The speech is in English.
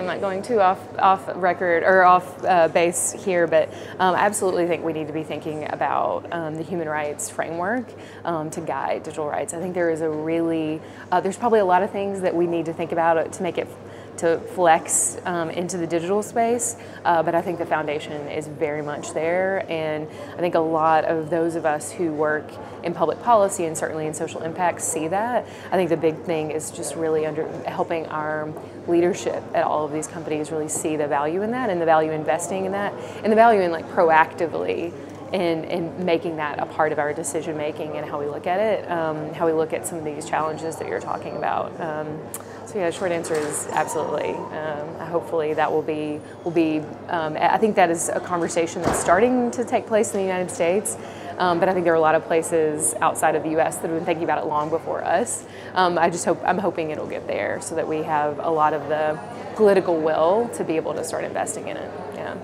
quickly, I'm not going too off record or off base here, but I absolutely think we need to be thinking about the human rights framework to guide digital rights. I think there is a really, there's probably a lot of things that we need to think about to make it to flex into the digital space, but I think the foundation is very much there, and I think a lot of those of us who work in public policy and certainly in social impact see that. I think the big thing is just really helping our leadership at all of these companies really see the value in that, and the value investing in that, and the value in like proactively and making that a part of our decision making and how we look at it, how we look at some of these challenges that you're talking about. So yeah, short answer is absolutely. Hopefully that will be I think that is a conversation that's starting to take place in the United States, but I think there are a lot of places outside of the U.S. that have been thinking about it long before us. I'm hoping it'll get there so that we have a lot of the political will to be able to start investing in it. Yeah.